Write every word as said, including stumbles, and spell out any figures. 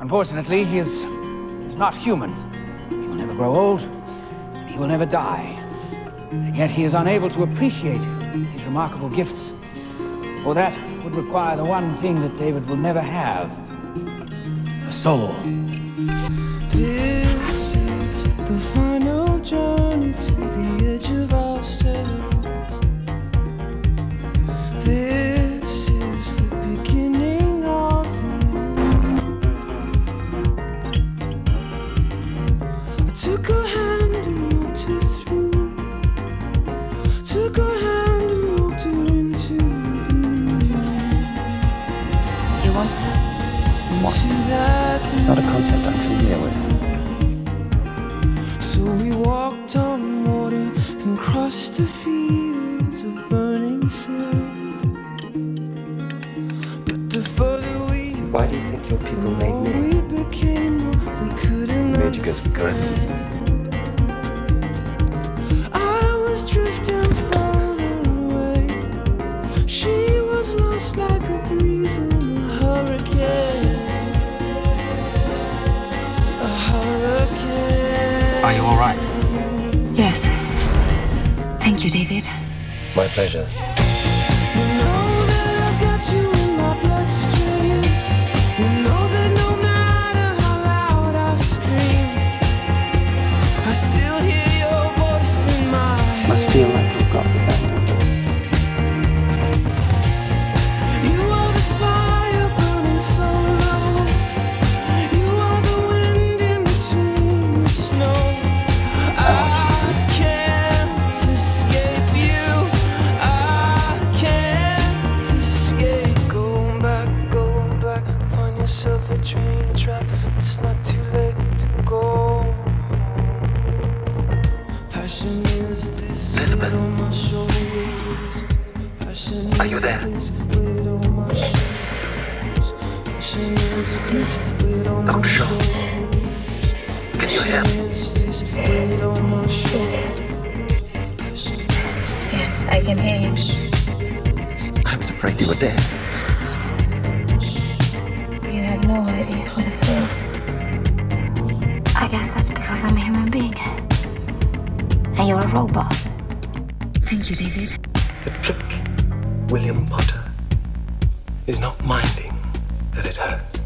Unfortunately, he is, he is not human. He will never grow old. He will never die. And yet he is unable to appreciate these remarkable gifts. For that would require the one thing that David will never have. A soul. This is the final journey to the edge of our stairs. This is the beginning of things. I took a hand and walked her through. Took her hand and walked her into the blue. You want that? What? Not a concept I'm familiar with. So we walked on water and crossed the fields of burning sand. But the further we why do you think your people made me? We became what we couldn't made you guys good. I was drifting further away. She was lost like a breeze in a hurricane. Are you all right? Yes. Thank you, David. My pleasure. You know that I've got you in my bloodstream. You know that no matter how loud I scream, I still hear your voice in my head. Must feel like you've got me back. You are the fire burning so low. You are the wind in between the snow. Yourself a train track, it's not too late to go. Passion is this Elizabeth. Weight on my shoulders. Passion are you there? Is this weight on my shoulders. Passion is this weight on my shoulders. Can you hear? Yes. Yes, I can hear you. I was afraid you were dead. No idea what it feels. I guess that's because I'm a human being. And you're a robot. Thank you, David. The trick, William Potter, is not minding that it hurts.